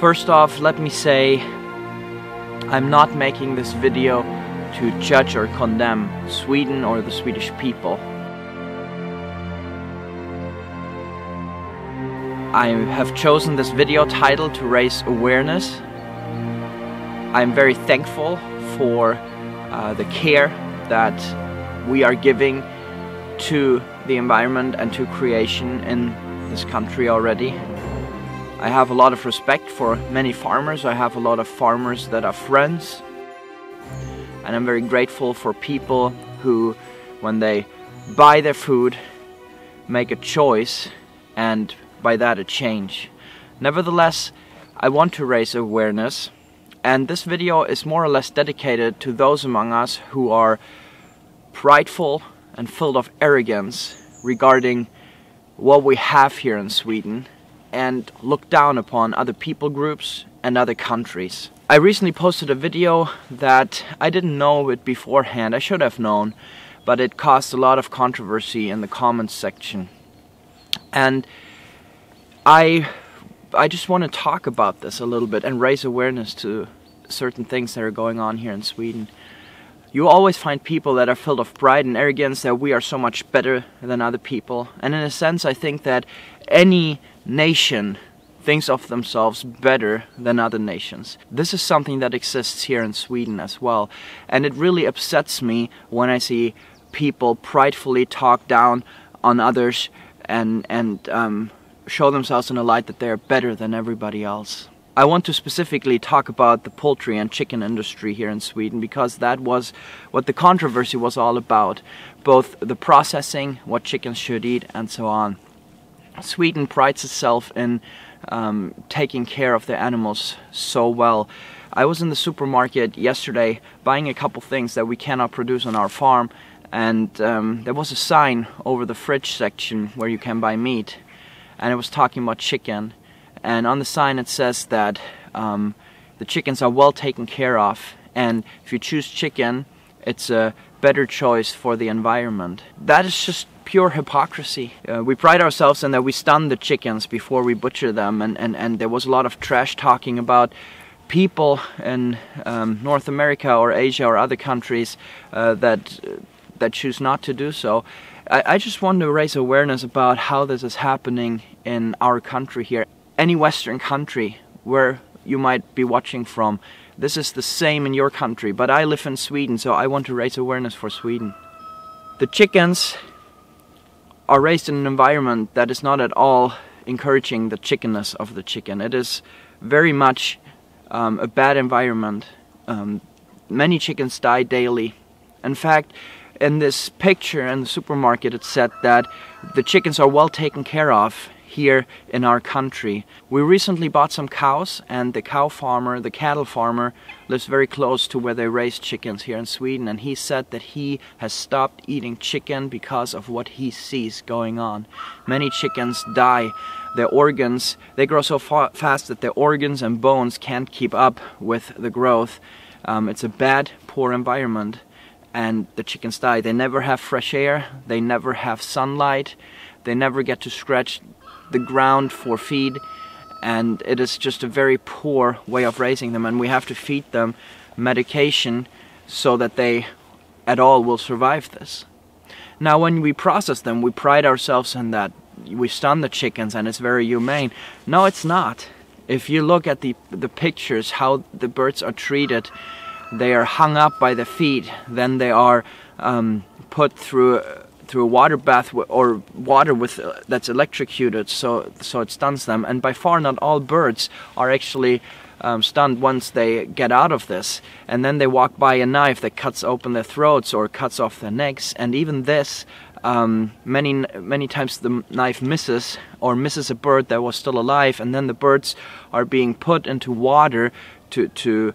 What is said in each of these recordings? First off, let me say I'm not making this video to judge or condemn Sweden or the Swedish people. I have chosen this video title to raise awareness. I'm very thankful for the care that we are giving to the environment and to creation in this country already. I have a lot of respect for many farmers. I have a lot of farmers that are friends. And I'm very grateful for people who, when they buy their food, make a choice and by that a change. Nevertheless, I want to raise awareness, and this video is more or less dedicated to those among us who are prideful and filled of arrogance regarding what we have here in Sweden and look down upon other people groups and other countries. I recently posted a video that I didn't know it beforehand, I should have known, but it caused a lot of controversy in the comments section. And I just want to talk about this a little bit and raise awareness to certain things that are going on here in Sweden. You always find people that are filled of pride and arrogance that we are so much better than other people. And in a sense, I think that any nation thinks of themselves better than other nations. This is something that exists here in Sweden as well. And it really upsets me when I see people pridefully talk down on others and show themselves in a light that they're better than everybody else. I want to specifically talk about the poultry and chicken industry here in Sweden, because that was what the controversy was all about. Both the processing, what chickens should eat, and so on. Sweden prides itself in taking care of the animals so well. I was in the supermarket yesterday buying a couple things that we cannot produce on our farm, and there was a sign over the fridge section where you can buy meat, and it was talking about chicken. And on the sign it says that the chickens are well taken care of, and if you choose chicken, it's a better choice for the environment. That is just pure hypocrisy. We pride ourselves in that we stun the chickens before we butcher them, and there was a lot of trash talking about people in North America or Asia or other countries that choose not to do so. I just want to raise awareness about how this is happening in our country here. Any Western country where you might be watching from, this is the same in your country, but I live in Sweden, so I want to raise awareness for Sweden. The chickens are raised in an environment that is not at all encouraging the chickenness of the chicken. It is very much a bad environment. Many chickens die daily. In fact, in this picture in the supermarket, it said that the chickens are well taken care of here in our country. We recently bought some cows, and the cow farmer, the cattle farmer, lives very close to where they raise chickens here in Sweden, and he said that he has stopped eating chicken because of what he sees going on. Many chickens die. Their organs, they grow so fast that their organs and bones can't keep up with the growth. It's a bad, poor environment, and the chickens die. They never have fresh air, they never have sunlight, they never get to scratch the ground for feed, and it is just a very poor way of raising them, and we have to feed them medication so that they at all will survive this. Now, when we process them, we pride ourselves in that we stun the chickens and it's very humane. No, it's not. If you look at the pictures, how the birds are treated, they are hung up by the feet, then they are put through a water bath or water with that's electrocuted, so it stuns them. And by far not all birds are actually stunned once they get out of this, and then they walk by a knife that cuts open their throats or cuts off their necks. And even this, many times the knife misses a bird that was still alive, and then the birds are being put into water to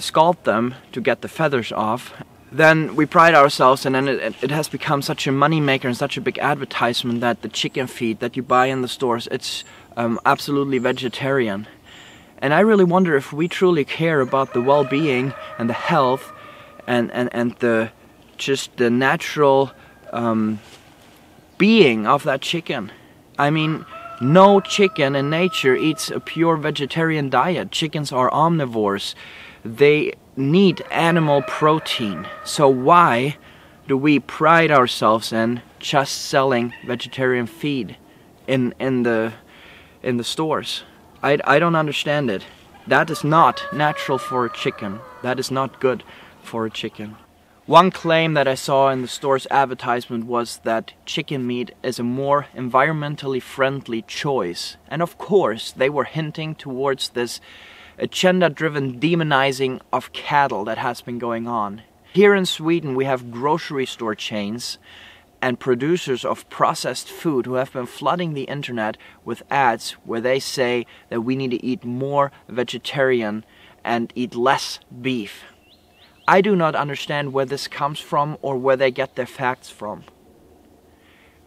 scald them to get the feathers off. Then we pride ourselves, and then it has become such a money maker and such a big advertisement that the chicken feed that you buy in the stores, it's absolutely vegetarian. And I really wonder if we truly care about the well-being and the health and just the natural being of that chicken. I mean, No chicken in nature eats a pure vegetarian diet. Chickens are omnivores. They need animal protein. So why do we pride ourselves in just selling vegetarian feed in the stores? I don't understand it. That is not natural for a chicken. That is not good for a chicken. One claim that I saw in the store's advertisement was that chicken meat is a more environmentally friendly choice. And of course, they were hinting towards this agenda-driven demonizing of cattle that has been going on. Here in Sweden, we have grocery store chains and producers of processed food who have been flooding the internet with ads where they say that we need to eat more vegetarian and eat less beef. I do not understand where this comes from or where they get their facts from.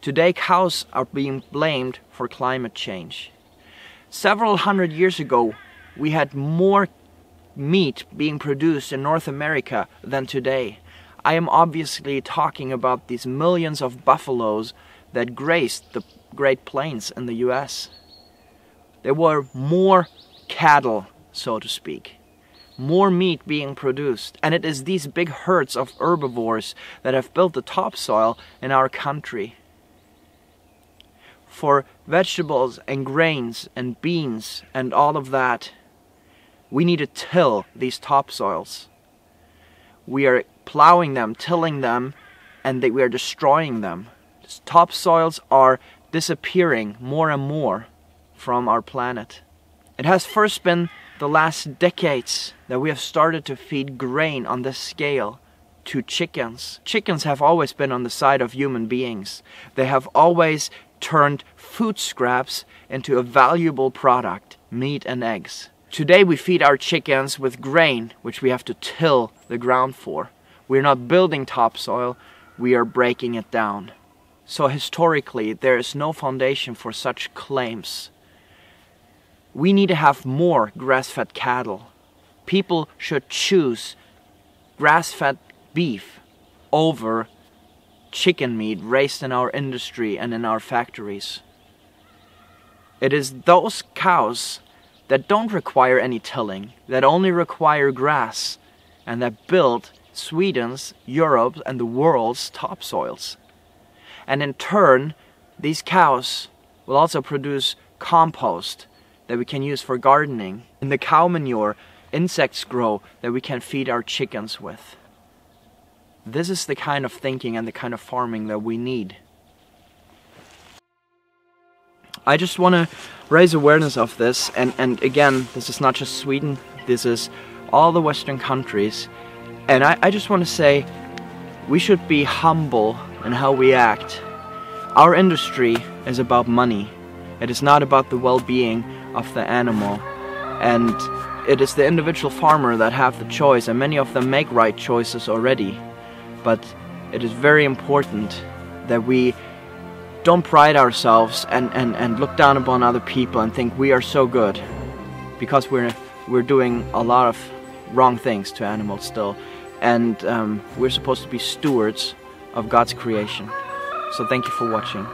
Today, cows are being blamed for climate change. Several hundred years ago, we had more meat being produced in North America than today. I am obviously talking about these millions of buffaloes that grazed the Great Plains in the US. There were more cattle, so to speak. More meat being produced, and it is these big herds of herbivores that have built the topsoil in our country. For vegetables and grains and beans and all of that, we need to till these topsoils. We are plowing them, tilling them, and we are destroying them. These topsoils are disappearing more and more from our planet. It has first been the last decades that we have started to feed grain on this scale to chickens. Chickens have always been on the side of human beings. They have always turned food scraps into a valuable product, meat and eggs. Today we feed our chickens with grain, which we have to till the ground for. We're not building topsoil, we are breaking it down. So historically, there is no foundation for such claims. We need to have more grass-fed cattle. People should choose grass-fed beef over chicken meat raised in our industry and in our factories. It is those cows that don't require any tilling, that only require grass, and that build Sweden's, Europe's, and the world's topsoils. And in turn, these cows will also produce compost that we can use for gardening. In the cow manure, insects grow that we can feed our chickens with. This is the kind of thinking and the kind of farming that we need. I just want to raise awareness of this, and again, this is not just Sweden, this is all the Western countries. And I just want to say, we should be humble in how we act. Our industry is about money. It is not about the well-being of the animal, and it is the individual farmer that have the choice, and many of them make right choices already. But it is very important that we don't pride ourselves and look down upon other people and think we are so good, because we're doing a lot of wrong things to animals still, and we're supposed to be stewards of God's creation. So thank you for watching.